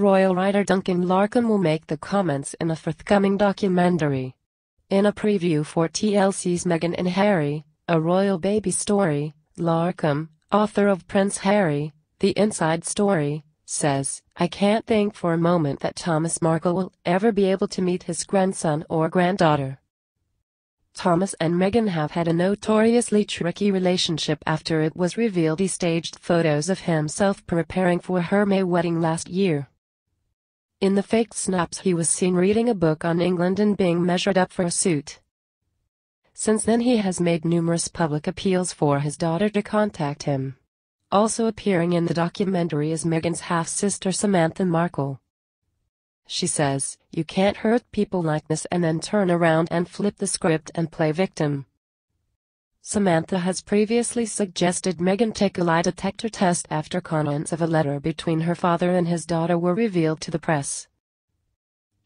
royal writer Duncan Larcombe will make the comments in a forthcoming documentary. In a preview for TLC's Meghan and Harry, a royal baby story, Larcombe, author of Prince Harry, the inside story, says, "I can't think for a moment that Thomas Markle will ever be able to meet his grandson or granddaughter." Thomas and Meghan have had a notoriously tricky relationship after it was revealed he staged photos of himself preparing for her May wedding last year. In the faked snaps he was seen reading a book on England and being measured up for a suit. Since then he has made numerous public appeals for his daughter to contact him. Also appearing in the documentary is Meghan's half-sister Samantha Markle. She says, "You can't hurt people like this and then turn around and flip the script and play victim." Samantha has previously suggested Meghan take a lie detector test after contents of a letter between her father and his daughter were revealed to the press.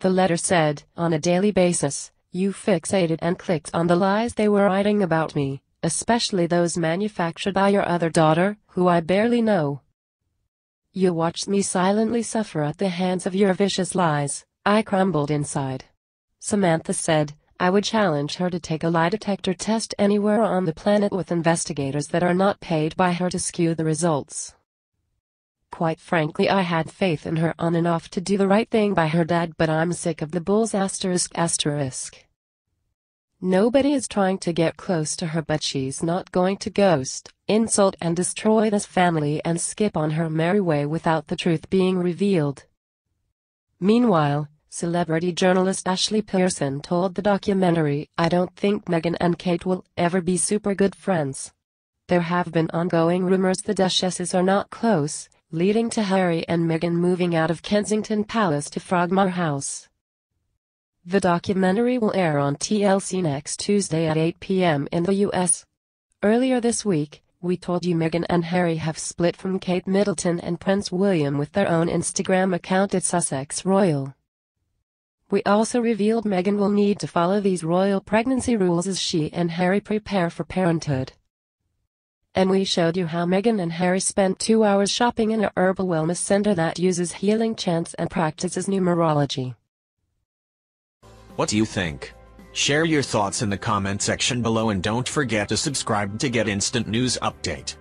The letter said, "On a daily basis, you fixated and clicked on the lies they were writing about me, especially those manufactured by your other daughter, who I barely know. You watched me silently suffer at the hands of your vicious lies. I crumbled inside." Samantha said, "I would challenge her to take a lie detector test anywhere on the planet with investigators that are not paid by her to skew the results. Quite frankly, I had faith in her on and off to do the right thing by her dad, but I'm sick of the bulls ***. Nobody is trying to get close to her, but she's not going to ghost, insult and destroy this family and skip on her merry way without the truth being revealed." Meanwhile, celebrity journalist Ashley Pearson told the documentary, "I don't think Meghan and Kate will ever be super good friends. There have been ongoing rumors the duchesses are not close, leading to Harry and Meghan moving out of Kensington Palace to Frogmore House." The documentary will air on TLC next Tuesday at 8 p.m. in the U.S. Earlier this week, we told you Meghan and Harry have split from Kate Middleton and Prince William with their own Instagram account at Sussex Royal. We also revealed Meghan will need to follow these royal pregnancy rules as she and Harry prepare for parenthood. And we showed you how Meghan and Harry spent 2 hours shopping in a herbal wellness center that uses healing chants and practices numerology. What do you think? Share your thoughts in the comment section below and don't forget to subscribe to get instant news update.